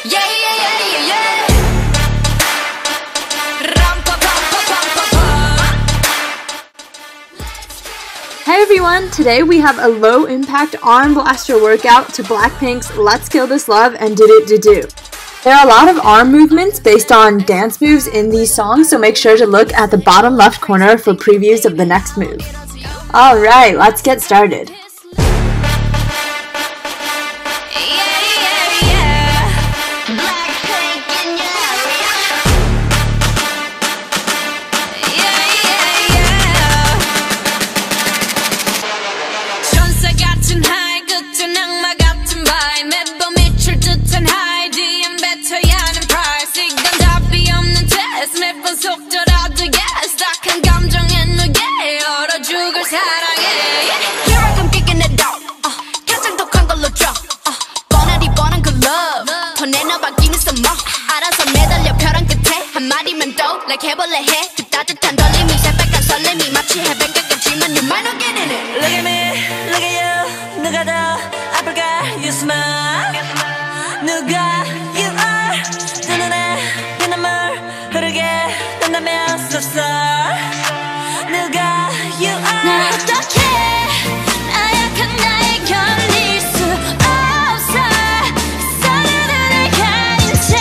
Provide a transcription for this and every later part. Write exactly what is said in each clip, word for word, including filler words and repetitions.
Hey everyone, today we have a low impact arm blaster workout to Blackpink's Let's Kill This Love and Ddu-Du Ddu-Du. There are a lot of arm movements based on dance moves in these songs, so make sure to look at the bottom left corner for previews of the next move. Alright, let's get started. Like 해볼래 해 그 따뜻한 떨림이 새빨간 설렘이 마치 해변가겠지만 You might not get in it Look at me, look at you 누가 더 아플까 You smile 누가 You are 내 눈에 내 눈물 흐르게 된다면 So sorry 누가 You are 날 어떡해 나약한 나의 견딜 수 없어 사랑은 날 가린 채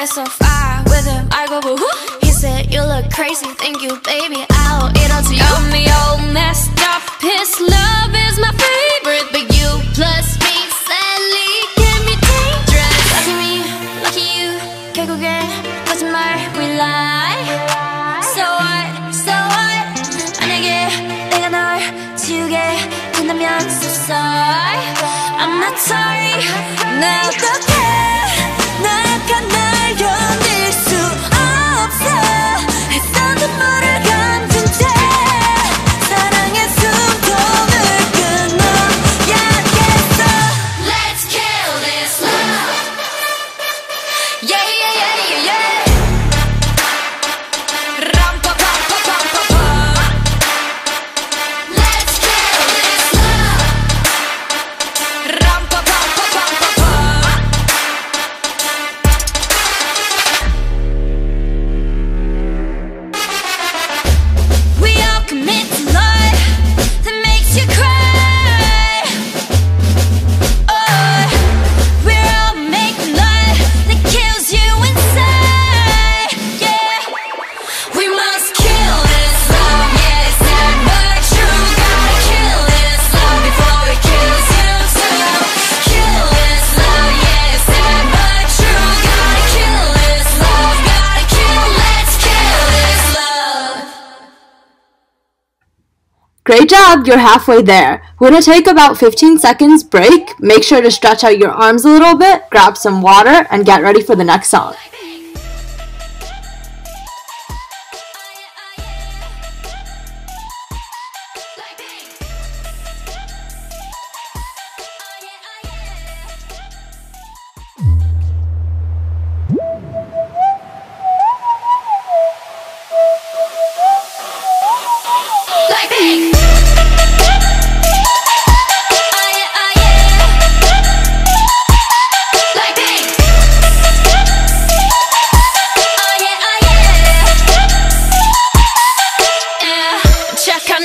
It's so fire with him, I go boo hoo. He said, you look crazy, thank you, baby I'll eat all to you I'm the old messed up, his love is my favorite But you plus me, sadly, can be dangerous Lucky me, lucky you 결국엔 거짓말, we lie So what, so what 만약에 내가 널 지우게 된다면 So sorry, I'm not sorry 나 어떡해 Great job, you're halfway there. We're going to take about fifteen seconds break. Make sure to stretch out your arms a little bit, grab some water, and get ready for the next song. Blackpink!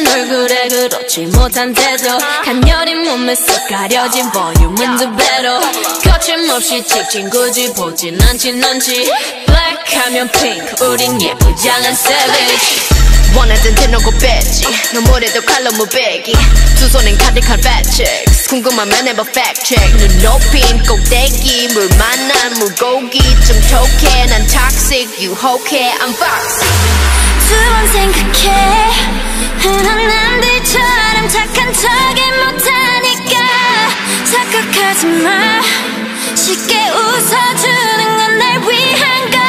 얼굴에 그렇지 못한 태도 간녀린 몸에서 가려진 볼륨은 두 배로 거침없이 찍힌 굳이 보진 않지 넌지 Black하면 Pink 우린 예쁘장한 Savage 원하던 대놓고 뺐지 너무래도 칼로 무배기 두 손엔 가득한 팩체크 궁금하면 해봐 팩체크 눈 높인 꼭대기 물 만난 물고기 좀 톡해 난 toxic 유혹해 I'm foxy 두 번 생각해 흔한 남들처럼 착한 척이 못하니까 착각하지 마 쉽게 웃어주는 건 날 위한 거야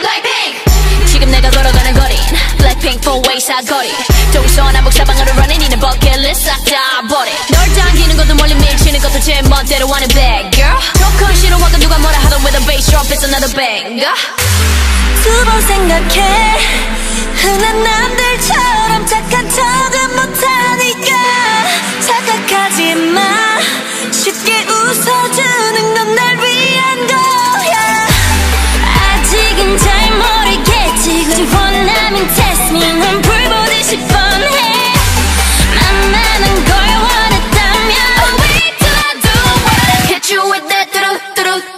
Blackpink! 지금 내가 걸어가는 거리 Blackpink four-way 사거리 동서와 남북 사방으로 running 이는 버킷리스트 싹 다 버리 널 당기는 것도 멀리 밀치는 것도 제 멋대로 하는 bad girl 조금 싫어하고 누가 뭐라 하던 with a bass drop it's another banger 두 번 생각해 흔한 남들처럼 착한 척은 못하니까 착각하지 마 쉽게 웃어주는 건 날 위한 거야 아직은 잘 모르겠지 When one I'm in test me 넌 불보듯이 뻔해 만만한 걸 원했다면 Oh wait till I do what I hit you with that Ddu-Du-Du-Du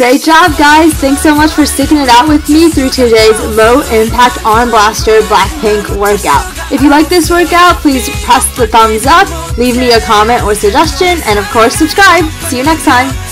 Great job, guys! Thanks so much for sticking it out with me through today's Low Impact On Blaster Blackpink workout. If you like this workout, please press the thumbs up, leave me a comment or suggestion, and of course, subscribe! See you next time!